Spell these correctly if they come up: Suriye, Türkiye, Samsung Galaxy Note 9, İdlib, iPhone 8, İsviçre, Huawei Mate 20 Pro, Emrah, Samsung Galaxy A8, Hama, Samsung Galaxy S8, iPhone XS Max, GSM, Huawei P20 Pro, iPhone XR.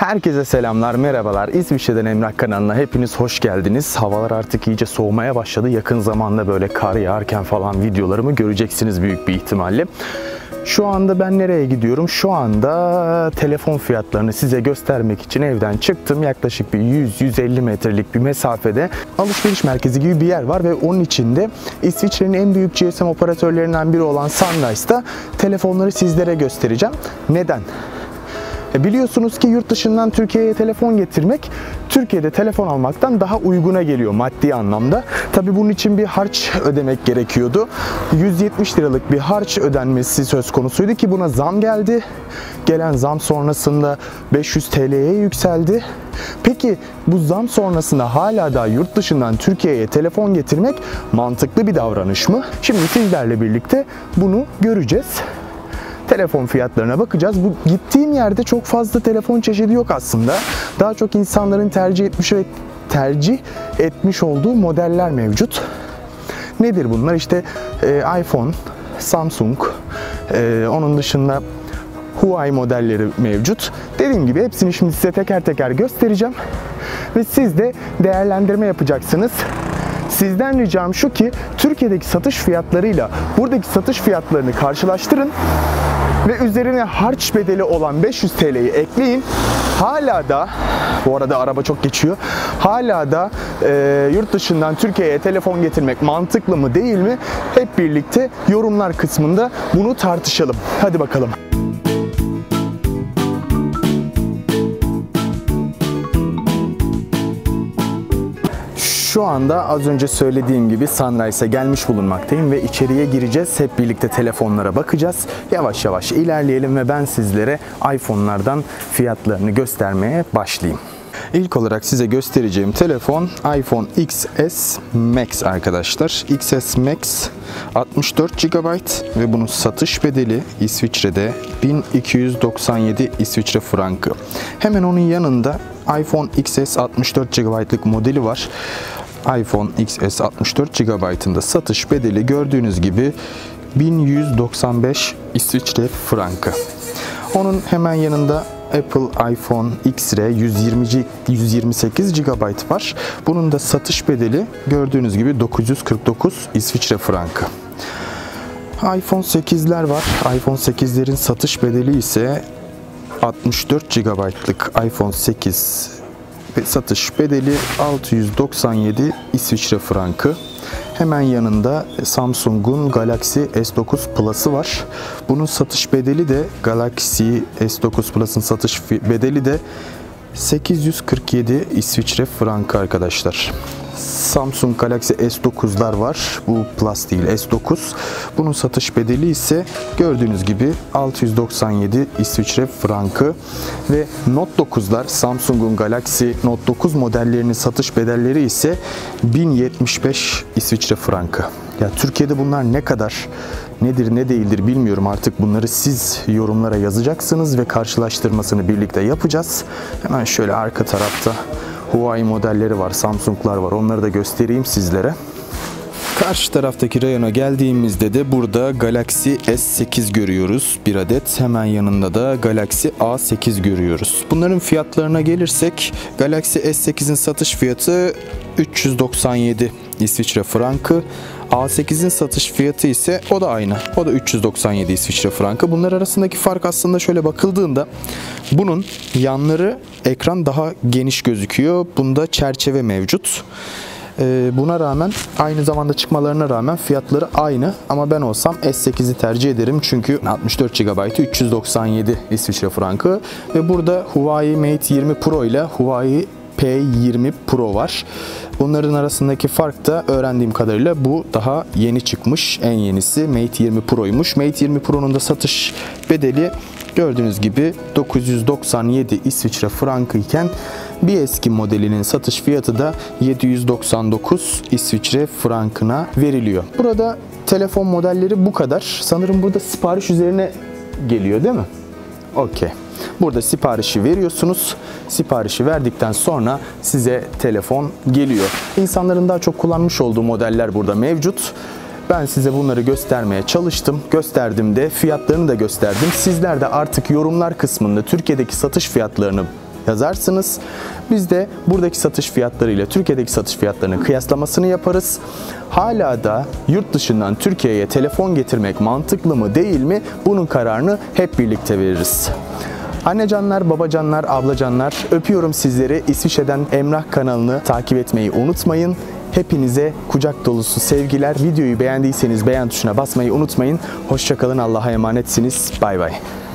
Herkese selamlar, merhabalar. İsviçre'den Emrah kanalına hepiniz hoş geldiniz. Havalar artık iyice soğumaya başladı. Yakın zamanda böyle kar yağarken falan videolarımı göreceksiniz büyük bir ihtimalle. Şu anda ben nereye gidiyorum? Şu anda telefon fiyatlarını size göstermek için evden çıktım. Yaklaşık bir 100-150 metrelik bir mesafede alışveriş merkezi gibi bir yer var ve onun içinde İsviçre'nin en büyük GSM operatörlerinden biri olan Sunrise'da telefonları sizlere göstereceğim. Neden? Biliyorsunuz ki yurt dışından Türkiye'ye telefon getirmek, Türkiye'de telefon almaktan daha uyguna geliyor maddi anlamda. Tabii bunun için bir harç ödemek gerekiyordu. 170 liralık bir harç ödenmesi söz konusuydu ki buna zam geldi. Gelen zam sonrasında 500 TL'ye yükseldi. Peki bu zam sonrasında hala da yurt dışından Türkiye'ye telefon getirmek mantıklı bir davranış mı? Şimdi sizlerle birlikte bunu göreceğiz. Telefon fiyatlarına bakacağız. Bu gittiğim yerde çok fazla telefon çeşidi yok aslında. Daha çok insanların tercih etmiş olduğu modeller mevcut. Nedir bunlar? İşte iPhone, Samsung, onun dışında Huawei modelleri mevcut. Dediğim gibi hepsini şimdi size teker teker göstereceğim. Ve siz de değerlendirme yapacaksınız. Sizden ricam şu ki Türkiye'deki satış fiyatlarıyla buradaki satış fiyatlarını karşılaştırın. Ve üzerine harç bedeli olan 500 TL'yi ekleyin. Hala da, bu arada araba çok geçiyor, hala da yurt dışından Türkiye'ye telefon getirmek mantıklı mı değil mi? Hep birlikte yorumlar kısmında bunu tartışalım. Hadi bakalım. Şu anda az önce söylediğim gibi Sunrise'a gelmiş bulunmaktayım ve içeriye gireceğiz. Hep birlikte telefonlara bakacağız. Yavaş yavaş ilerleyelim ve ben sizlere iPhone'lardan fiyatlarını göstermeye başlayayım. İlk olarak size göstereceğim telefon iPhone XS Max arkadaşlar. XS Max 64 GB ve bunun satış bedeli İsviçre'de 1297 İsviçre frankı. Hemen onun yanında iPhone XS 64 GB'lık modeli var. iPhone XS 64 GB'ın da satış bedeli gördüğünüz gibi 1195 İsviçre frankı. Onun hemen yanında Apple iPhone XR 128 GB var. Bunun da satış bedeli gördüğünüz gibi 949 İsviçre frankı. iPhone 8'ler var. iPhone 8'lerin satış bedeli ise 64 GB'lık iPhone 8 ve satış bedeli 697 İsviçre frankı. Hemen yanında Samsung'un Galaxy S9 Plus'ı var. Bunun satış bedeli de Galaxy S9 Plus'ın satış bedeli de 847 İsviçre frankı arkadaşlar. Samsung Galaxy S9'lar var. Bu Plus değil, S9. Bunun satış bedeli ise gördüğünüz gibi 697 İsviçre frankı ve Note 9'lar, Samsung'un Galaxy Note 9 modellerinin satış bedelleri ise 1075 İsviçre frankı. Ya Türkiye'de bunlar ne kadar, nedir ne değildir bilmiyorum. Artık bunları siz yorumlara yazacaksınız ve karşılaştırmasını birlikte yapacağız. Hemen şöyle arka tarafta Huawei modelleri var, Samsung'lar var. Onları da göstereyim sizlere. Karşı taraftaki rayona geldiğimizde de burada Galaxy S8 görüyoruz. Bir adet. Hemen yanında da Galaxy A8 görüyoruz. Bunların fiyatlarına gelirsek Galaxy S8'in satış fiyatı 397 İsviçre frankı. A8'in satış fiyatı ise o da aynı. O da 397 İsviçre frankı. Bunlar arasındaki fark aslında şöyle bakıldığında bunun yanları ekran daha geniş gözüküyor. Bunda çerçeve mevcut. Buna rağmen aynı zamanda çıkmalarına rağmen fiyatları aynı. Ama ben olsam S8'i tercih ederim. Çünkü 64 GB 397 İsviçre frankı. Ve burada Huawei Mate 20 Pro ile Huawei P20 Pro var. Bunların arasındaki fark da öğrendiğim kadarıyla bu daha yeni çıkmış. En yenisi Mate 20 Pro'ymuş. Mate 20 Pro'nun da satış bedeli gördüğünüz gibi 997 İsviçre frankı iken bir eski modelinin satış fiyatı da 799 İsviçre frankına veriliyor. Burada telefon modelleri bu kadar. Sanırım burada sipariş üzerine geliyor değil mi? Okey. Burada siparişi veriyorsunuz. Siparişi verdikten sonra size telefon geliyor. İnsanların daha çok kullanmış olduğu modeller burada mevcut. Ben size bunları göstermeye çalıştım. Gösterdim de fiyatlarını da gösterdim. Sizler de artık yorumlar kısmında Türkiye'deki satış fiyatlarını yazarsınız. Biz de buradaki satış fiyatları ile Türkiye'deki satış fiyatlarının kıyaslamasını yaparız. Hala da yurt dışından Türkiye'ye telefon getirmek mantıklı mı değil mi? Bunun kararını hep birlikte veririz. Annecanlar, babacanlar, ablacanlar, öpüyorum sizleri. İsviçre'den Emrah kanalını takip etmeyi unutmayın. Hepinize kucak dolusu sevgiler. Videoyu beğendiyseniz beğen tuşuna basmayı unutmayın. Hoşça kalın. Allah'a emanetsiniz. Bay bay.